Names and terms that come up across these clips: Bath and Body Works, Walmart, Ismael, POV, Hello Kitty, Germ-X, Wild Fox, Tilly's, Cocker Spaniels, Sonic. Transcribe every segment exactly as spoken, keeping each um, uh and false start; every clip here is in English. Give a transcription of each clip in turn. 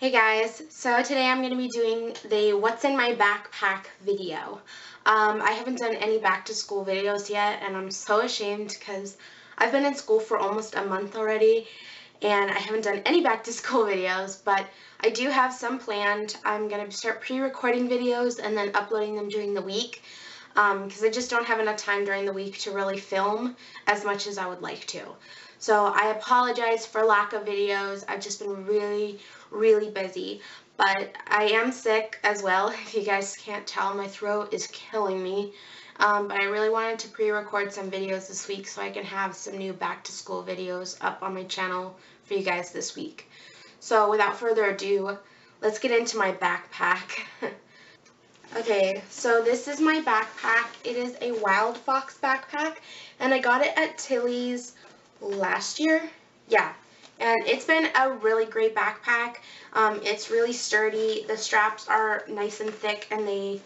Hey guys, so today I'm going to be doing the what's in my backpack video. Um, I haven't done any back to school videos yet and I'm so ashamed because I've been in school for almost a month already and I haven't done any back to school videos, but I do have some planned. I'm going to start pre-recording videos and then uploading them during the week because um, I just don't have enough time during the week to really film as much as I would like to. So I apologize for lack of videos. I've just been really, really busy. But I am sick as well. If you guys can't tell, my throat is killing me. Um, but I really wanted to pre-record some videos this week so I can have some new back-to-school videos up on my channel for you guys this week. So without further ado, let's get into my backpack. Okay, so this is my backpack. It is a Wild Fox backpack, and I got it at Tilly's last year. Yeah, and it's been a really great backpack. Um, it's really sturdy. The straps are nice and thick, and they,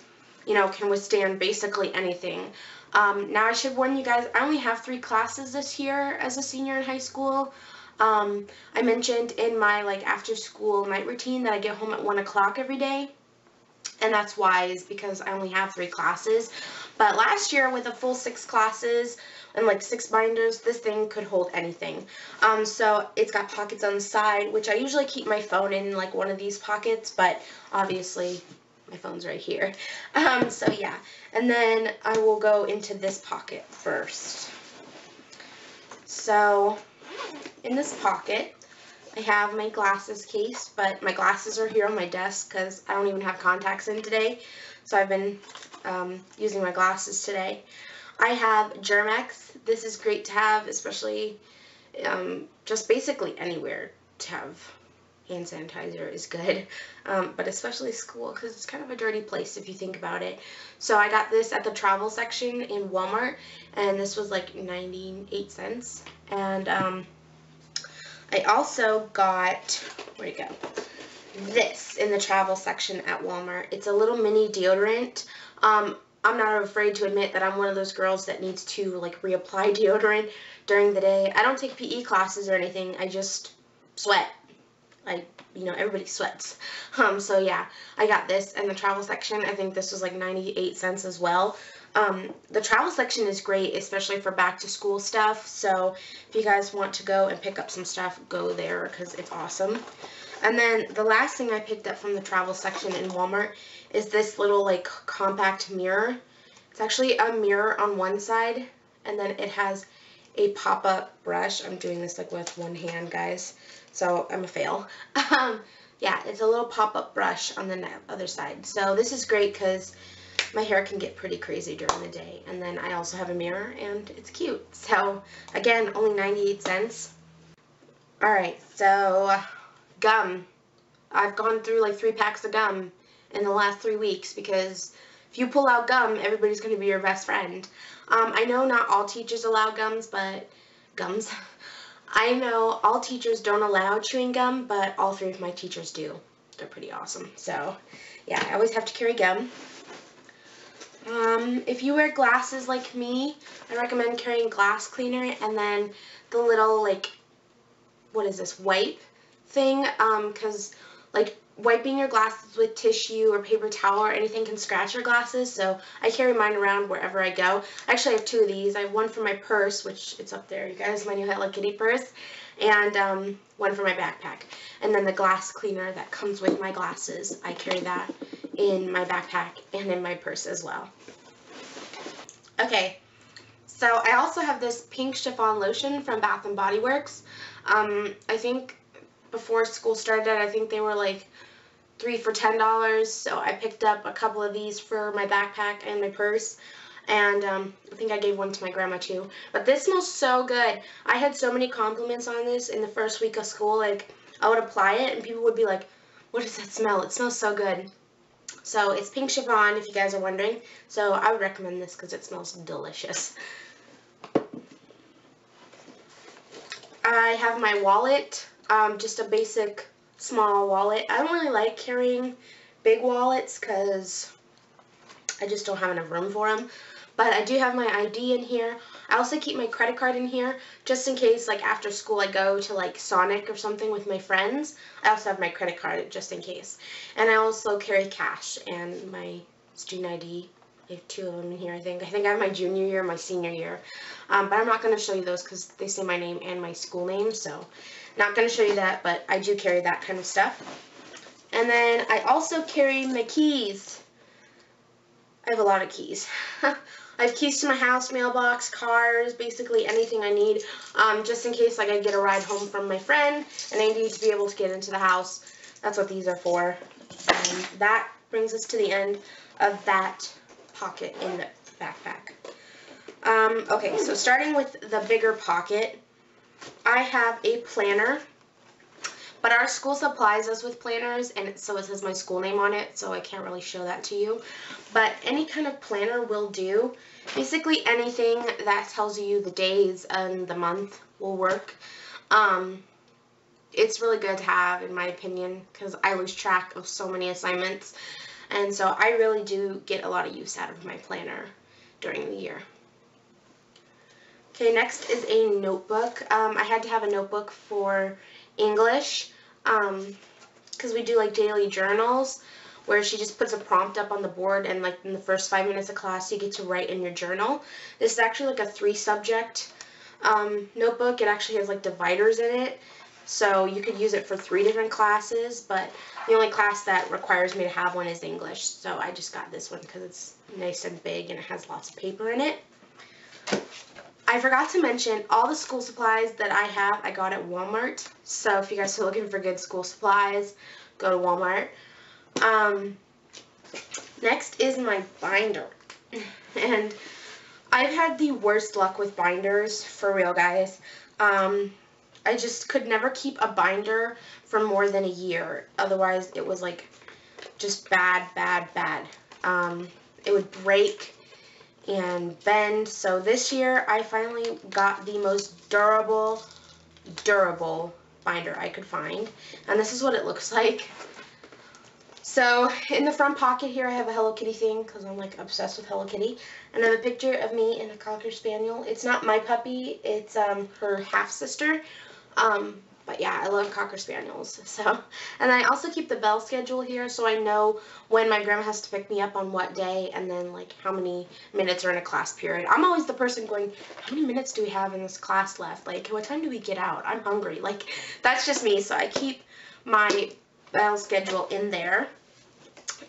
you know, can withstand basically anything. Um, now I should warn you guys, I only have three classes this year as a senior in high school. Um, I mentioned in my like after school night routine that I get home at one o'clock every day, and that's why, is because I only have three classes. But last year, with a full six classes and like six binders, this thing could hold anything. Um, so it's got pockets on the side, which I usually keep my phone in like one of these pockets, but obviously my phone's right here. Um, so yeah, and then I will go into this pocket first. So in this pocket, I have my glasses case, but my glasses are here on my desk because I don't even have contacts in today. So I've been um, using my glasses today. I have Germ-X. This is great to have, especially um, just basically anywhere to have hand sanitizer is good, um, but especially school because it's kind of a dirty place if you think about it. So I got this at the travel section in Walmart, and this was like ninety-eight cents. And um, I also got, where'd it go? This in the travel section at Walmart. It's a little mini deodorant. Um, I'm not afraid to admit that I'm one of those girls that needs to like reapply deodorant during the day. I don't take P E classes or anything. I just sweat. Like, you know, everybody sweats. Um, so yeah, I got this in the travel section. I think this was like ninety-eight cents as well. Um, the travel section is great, especially for back to school stuff. So if you guys want to go and pick up some stuff, go there because it's awesome. And then the last thing I picked up from the travel section in Walmart is this little like compact mirror. It's actually a mirror on one side, and then it has a pop-up brush. I'm doing this like with one hand, guys, so I'm a fail. Um, yeah, it's a little pop-up brush on the other side. So this is great because my hair can get pretty crazy during the day. And then I also have a mirror, and it's cute. So again, only ninety-eight cents. All right, so gum. I've gone through like three packs of gum in the last three weeks because if you pull out gum, everybody's going to be your best friend. Um, I know not all teachers allow gums, but gums. I know all teachers don't allow chewing gum, but all three of my teachers do. They're pretty awesome. So yeah, I always have to carry gum. Um, if you wear glasses like me, I recommend carrying glass cleaner and then the little like, what is this, wipe thing, um, because like wiping your glasses with tissue or paper towel or anything can scratch your glasses, so I carry mine around wherever I go. Actually, I have two of these. I have one for my purse, which it's up there, you guys, my new Hello Kitty purse, and um, one for my backpack. And then the glass cleaner that comes with my glasses, I carry that in my backpack and in my purse as well. Okay, so I also have this pink chiffon lotion from Bath and Body Works. Um, I think before school started, I think they were like three for ten dollars, so I picked up a couple of these for my backpack and my purse, and um, I think I gave one to my grandma too. But this smells so good. I had so many compliments on this in the first week of school. Like, I would apply it and people would be like, what does that smell? It smells so good. So it's pink chiffon, if you guys are wondering. So I would recommend this because it smells delicious. I have my wallet. Um, just a basic small wallet. I don't really like carrying big wallets because I just don't have enough room for them. But I do have my I D in here. I also keep my credit card in here just in case, like, after school I go to, like, Sonic or something with my friends. I also have my credit card just in case. And I also carry cash and my student I D. I have two of them in here, I think. I think I have my junior year and my senior year. Um, but I'm not going to show you those because they say my name and my school name, so not going to show you that, but I do carry that kind of stuff. And then I also carry my keys. I have a lot of keys. I have keys to my house, mailbox, cars, basically anything I need, um, just in case, like, I get a ride home from my friend and I need to be able to get into the house. That's what these are for. And that brings us to the end of that pocket in the backpack. Um, okay, so starting with the bigger pocket, I have a planner. But our school supplies us with planners, and so it says my school name on it, so I can't really show that to you. But any kind of planner will do. Basically anything that tells you the days and the month will work. Um, it's really good to have, in my opinion, because I lose track of so many assignments. And so I really do get a lot of use out of my planner during the year. Okay, next is a notebook. Um, I had to have a notebook for English, um, because we do, like, daily journals where she just puts a prompt up on the board, and, like, in the first five minutes of class you get to write in your journal. This is actually, like, a three subject um, notebook. It actually has, like, dividers in it, so you could use it for three different classes, but the only class that requires me to have one is English, so I just got this one because it's nice and big and it has lots of paper in it. I forgot to mention, all the school supplies that I have, I got at Walmart. So if you guys are looking for good school supplies, go to Walmart. Um, next is my binder. And I've had the worst luck with binders, for real, guys. Um, I just could never keep a binder for more than a year. Otherwise, it was, like, just bad, bad, bad. Um, it would break and bend. So this year I finally got the most durable durable binder I could find, and this is what it looks like. So in the front pocket here I have a Hello Kitty thing because I'm, like, obsessed with Hello Kitty, and I have a picture of me and a Cocker Spaniel. It's not my puppy, it's um her half sister, um but yeah, I love Cocker Spaniels. So, and I also keep the bell schedule here so I know when my grandma has to pick me up on what day, and then, like, how many minutes are in a class period. I'm always the person going, how many minutes do we have in this class left? Like, what time do we get out? I'm hungry. Like, that's just me. So I keep my bell schedule in there.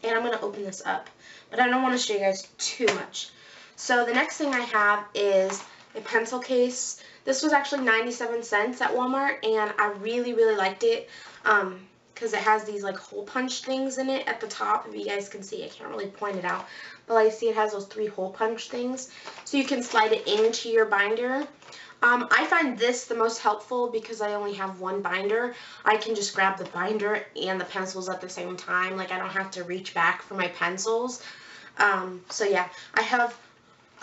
And I'm going to open this up, but I don't want to show you guys too much. So the next thing I have is a pencil case. This was actually ninety-seven cents at Walmart, and I really, really liked it um, because it has these, like, hole punch things in it at the top. If you guys can see, I can't really point it out, but, like, see, it has those three hole punch things, so you can slide it into your binder. Um, I find this the most helpful because I only have one binder. I can just grab the binder and the pencils at the same time. Like, I don't have to reach back for my pencils. Um, so, yeah, I have,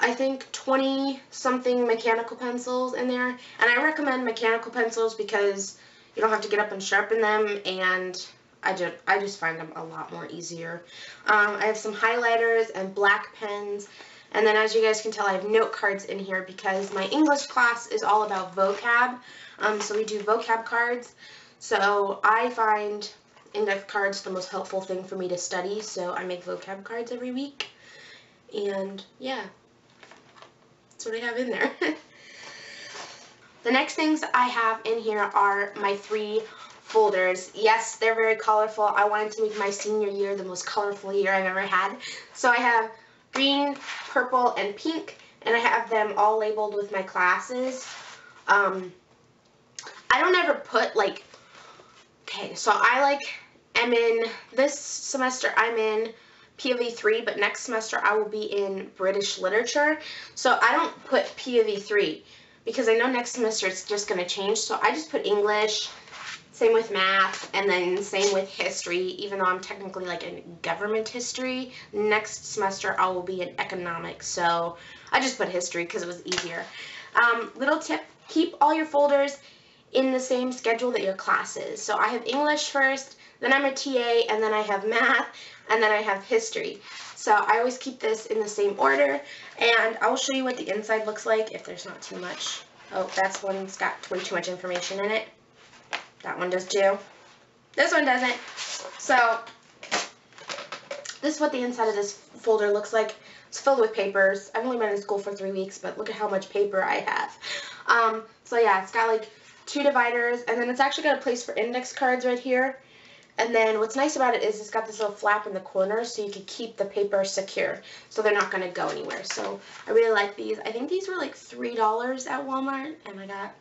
I think, twenty something mechanical pencils in there, and I recommend mechanical pencils because you don't have to get up and sharpen them, and I just, I just find them a lot more easier. Um, I have some highlighters and black pens, and then, as you guys can tell, I have note cards in here because my English class is all about vocab, um, so we do vocab cards, so I find index cards the most helpful thing for me to study, so I make vocab cards every week, and yeah. What I have in there. The next things I have in here are my three folders. Yes, they're very colorful. I wanted to make my senior year the most colorful year I've ever had. So I have green, purple, and pink, and I have them all labeled with my classes. Um, I don't ever put, like, okay, so I, like, am in, this semester I'm in P O V three, but next semester I will be in British literature, so I don't put P O V three because I know next semester it's just going to change, so I just put English, same with math, and then same with history, even though I'm technically, like, in government history. Next semester I will be in economics, so I just put history because it was easier. Um, little tip, keep all your folders in the same schedule that your class is. So I have English first, Then I'm a T A, and then I have math, and then I have history. So I always keep this in the same order, and I'll show you what the inside looks like if there's not too much. Oh, that's one's got way too much information in it. That one does too. This one doesn't. So this is what the inside of this folder looks like. It's filled with papers. I've only been in school for three weeks, but look at how much paper I have. Um, so yeah, it's got like two dividers, and then it's actually got a place for index cards right here. And then what's nice about it is it's got this little flap in the corner so you can keep the paper secure, so they're not going to go anywhere. So I really like these. I think these were like three dollars at Walmart, and I got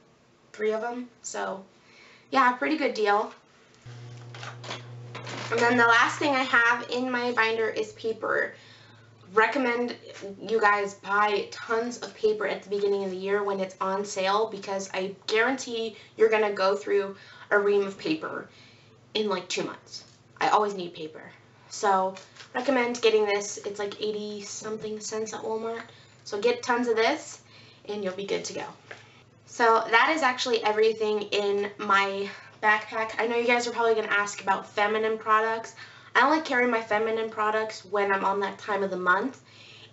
three of them. So yeah, pretty good deal. And then the last thing I have in my binder is paper. Recommend you guys buy tons of paper at the beginning of the year when it's on sale, because I guarantee you're going to go through a ream of paper in like two months. I always need paper. So recommend getting this. It's like eighty something cents at Walmart. So get tons of this and you'll be good to go. So that is actually everything in my backpack. I know you guys are probably going to ask about feminine products. I only carry my feminine products when I'm on that time of the month.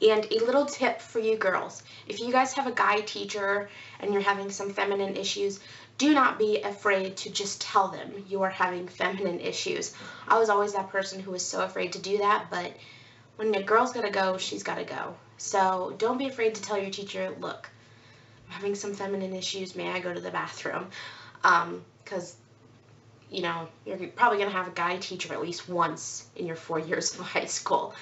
And a little tip for you girls. If you guys have a guy teacher and you're having some feminine issues, do not be afraid to just tell them you are having feminine issues. I was always that person who was so afraid to do that, but when a girl's gotta go, she's gotta go. So don't be afraid to tell your teacher, look, I'm having some feminine issues, may I go to the bathroom? Um, 'cause you know, you're probably gonna have a guy teacher at least once in your four years of high school.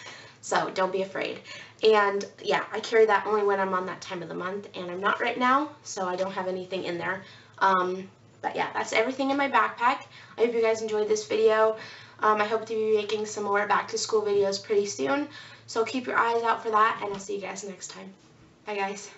So don't be afraid. And yeah, I carry that only when I'm on that time of the month, and I'm not right now, so I don't have anything in there. Um, but yeah, that's everything in my backpack. I hope you guys enjoyed this video. Um, I hope to be making some more back to school videos pretty soon. So keep your eyes out for that, and I'll see you guys next time. Bye guys.